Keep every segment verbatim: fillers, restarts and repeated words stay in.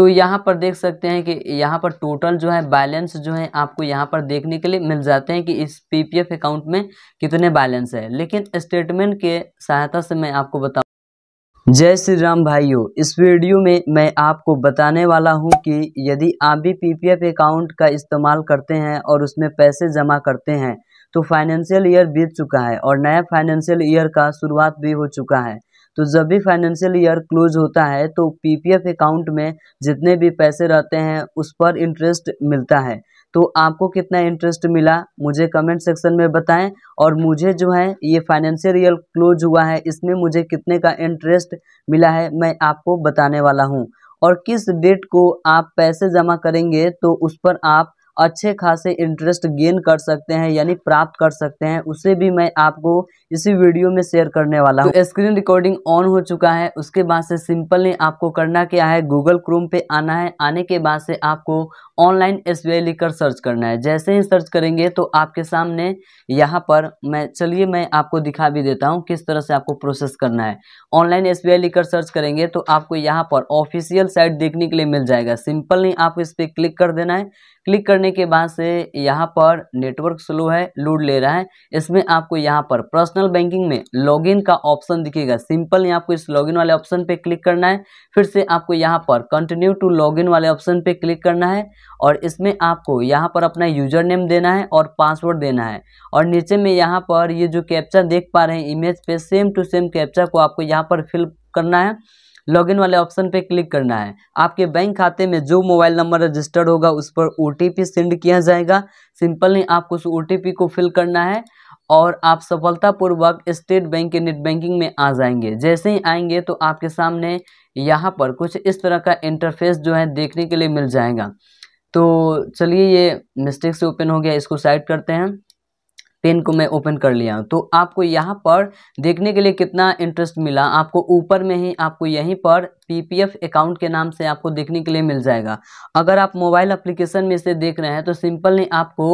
तो यहाँ पर देख सकते हैं कि यहाँ पर टोटल जो है बैलेंस जो है आपको यहाँ पर देखने के लिए मिल जाते हैं कि इस पीपीएफ अकाउंट में कितने बैलेंस है। लेकिन स्टेटमेंट के सहायता से मैं आपको बताऊँ। जय श्री राम भाइयों, इस वीडियो में मैं आपको बताने वाला हूं कि यदि आप भी पीपीएफ अकाउंट का इस्तेमाल करते हैं और उसमें पैसे जमा करते हैं तो फाइनेंशियल ईयर बीत चुका है और नया फाइनेंशियल ईयर का शुरुआत भी हो चुका है। तो जब भी फाइनेंशियल ईयर क्लोज होता है तो पीपीएफ अकाउंट में जितने भी पैसे रहते हैं उस पर इंटरेस्ट मिलता है। तो आपको कितना इंटरेस्ट मिला मुझे कमेंट सेक्शन में बताएं, और मुझे जो है ये फाइनेंशियल ईयर क्लोज हुआ है इसमें मुझे कितने का इंटरेस्ट मिला है मैं आपको बताने वाला हूं। और किस डेट को आप पैसे जमा करेंगे तो उस पर आप अच्छे खासे इंटरेस्ट गेन कर सकते हैं यानी प्राप्त कर सकते हैं, उसे भी मैं आपको इसी वीडियो में शेयर करने वाला हूँ। तो स्क्रीन रिकॉर्डिंग ऑन हो चुका है, उसके बाद से सिंपली आपको करना क्या है, गूगल क्रोम पे आना है। आने के बाद से आपको ऑनलाइन एसबीआई लिखकर सर्च करना है। जैसे ही सर्च करेंगे तो आपके सामने यहाँ पर मैं चलिए मैं आपको दिखा भी देता हूँ किस तरह से आपको प्रोसेस करना है। ऑनलाइन एसबीआई लिखकर सर्च करेंगे तो आपको यहाँ पर ऑफिशियल साइट देखने के लिए मिल जाएगा। सिंपली आपको इस पर क्लिक कर देना है। क्लिक करने के बाद से यहाँ पर नेटवर्क स्लो है, लोड ले रहा है। इसमें आपको यहाँ पर पर्सनल बैंकिंग में लॉगिन का ऑप्शन दिखेगा। सिंपल यहाँ आपको इस लॉगिन वाले ऑप्शन पे क्लिक करना है। फिर से आपको यहाँ पर कंटिन्यू टू लॉगिन वाले ऑप्शन पे क्लिक करना है और इसमें आपको यहाँ पर अपना यूजर नेम देना है और पासवर्ड देना है। और नीचे में यहाँ पर ये जो कैप्चा देख पा रहे हैं इमेज पे, सेम टू सेम कैप्चा को आपको यहाँ पर फिल करना है। लॉगिन वाले ऑप्शन पे क्लिक करना है। आपके बैंक खाते में जो मोबाइल नंबर रजिस्टर्ड होगा उस पर ओटीपी सेंड किया जाएगा। सिंपली आपको उस ओटीपी को फिल करना है और आप सफलतापूर्वक स्टेट बैंक के नेट बैंकिंग में आ जाएंगे। जैसे ही आएंगे तो आपके सामने यहाँ पर कुछ इस तरह का इंटरफेस जो है देखने के लिए मिल जाएगा। तो चलिए ये मिस्टेक से ओपन हो गया, इसको साइड करते हैं। पेन को मैं ओपन कर लिया हूँ। तो आपको यहाँ पर देखने के लिए कितना इंटरेस्ट मिला आपको ऊपर में ही आपको यहीं पर पीपीएफ अकाउंट के नाम से आपको देखने के लिए मिल जाएगा। अगर आप मोबाइल एप्लीकेशन में से देख रहे हैं तो सिंपली आपको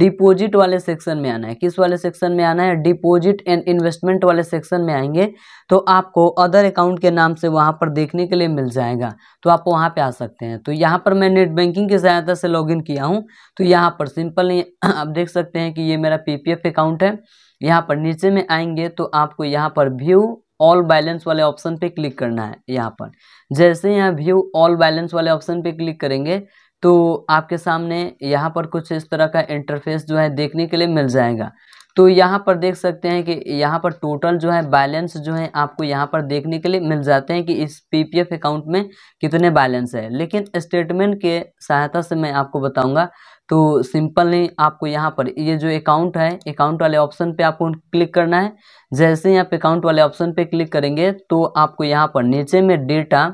डिपॉजिट वाले सेक्शन में आना है। किस वाले सेक्शन में आना है, डिपॉजिट एंड इन्वेस्टमेंट वाले सेक्शन में आएंगे तो आपको अदर अकाउंट के नाम से वहाँ पर देखने के लिए मिल जाएगा। तो आप वहाँ पर आ सकते हैं। तो यहाँ पर मैं नेट बैंकिंग की सहायता से लॉगिन किया हूँ। तो यहाँ पर सिंपली आप देख सकते हैं कि ये मेरा पीपीएफ अकाउंट है। यहाँ पर नीचे में आएंगे तो आपको यहाँ पर व्यू ऑल बैलेंस वाले ऑप्शन पे क्लिक करना है। यहाँ पर जैसे यहाँ व्यू ऑल बैलेंस वाले ऑप्शन पे क्लिक करेंगे तो आपके सामने यहाँ पर कुछ इस तरह का इंटरफेस जो है देखने के लिए मिल जाएगा। तो यहाँ पर देख सकते हैं कि यहाँ पर टोटल जो है बैलेंस जो है आपको यहाँ पर देखने के लिए मिल जाते हैं कि इस पीपीएफ अकाउंट में कितने बैलेंस है। लेकिन स्टेटमेंट के सहायता से मैं आपको बताऊँगा। तो सिंपली आपको यहाँ पर ये जो अकाउंट है अकाउंट वाले ऑप्शन पे आपको क्लिक करना है। जैसे ही आप अकाउंट वाले ऑप्शन पे क्लिक करेंगे तो आपको यहाँ पर नीचे में डेटा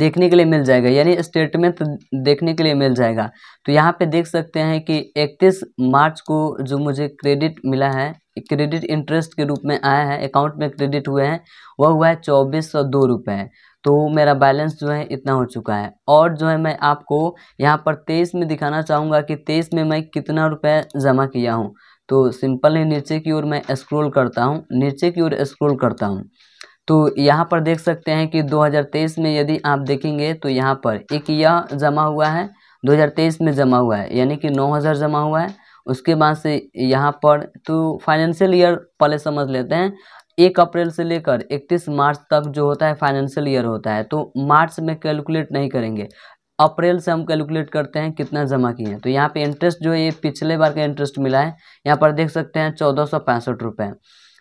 देखने के लिए मिल जाएगा यानी स्टेटमेंट देखने के लिए मिल जाएगा। तो यहाँ पे देख सकते हैं कि इकतीस मार्च को जो मुझे क्रेडिट मिला है, क्रेडिट इंटरेस्ट के रूप में आया है, अकाउंट में क्रेडिट हुए हैं, वह हुआ है चौबीस सौ दो रुपये। तो मेरा बैलेंस जो है इतना हो चुका है। और जो है मैं आपको यहाँ पर तेईस में दिखाना चाहूँगा कि तेईस में मैं कितना रुपए जमा किया हूँ। तो सिंपल ही नीचे की ओर मैं स्क्रॉल करता हूँ, नीचे की ओर स्क्रॉल करता हूँ तो यहाँ पर देख सकते हैं कि दो हज़ार तेईस में यदि आप देखेंगे तो यहाँ पर एक यह जमा हुआ है, दो हज़ार तेईस में जमा हुआ है यानी कि नौ हज़ार जमा हुआ है। उसके बाद से यहाँ पर तो फाइनेंशियल ईयर पहले समझ लेते हैं। एक अप्रैल से लेकर इकतीस मार्च तक जो होता है फाइनेंशियल ईयर होता है। तो मार्च में कैलकुलेट नहीं करेंगे, अप्रैल से हम कैलकुलेट करते हैं कितना जमा किए हैं। तो यहाँ पे इंटरेस्ट जो है ये पिछले बार का इंटरेस्ट मिला है, यहाँ पर देख सकते हैं चौदह सौ पैंसठ रुपये।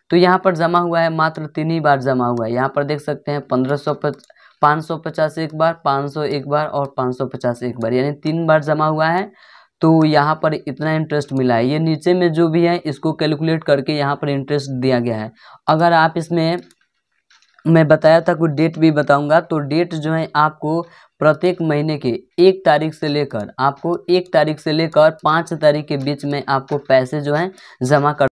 तो यहाँ पर जमा हुआ है, मात्र तीन ही बार जमा हुआ है। यहाँ पर देख सकते हैं पंद्रह सौ पाँच सौ पचास एक बार, पाँच सौ एक बार और पाँच सौ पचास एक बार, यानी तीन बार जमा हुआ है। तो यहाँ पर इतना इंटरेस्ट मिला है। ये नीचे में जो भी है इसको कैलकुलेट करके यहाँ पर इंटरेस्ट दिया गया है। अगर आप इसमें मैं बताया था कुछ डेट भी बताऊंगा। तो डेट जो है आपको प्रत्येक महीने के एक तारीख से लेकर आपको एक तारीख से लेकर पाँच तारीख के बीच में आपको पैसे जो हैं जमा कर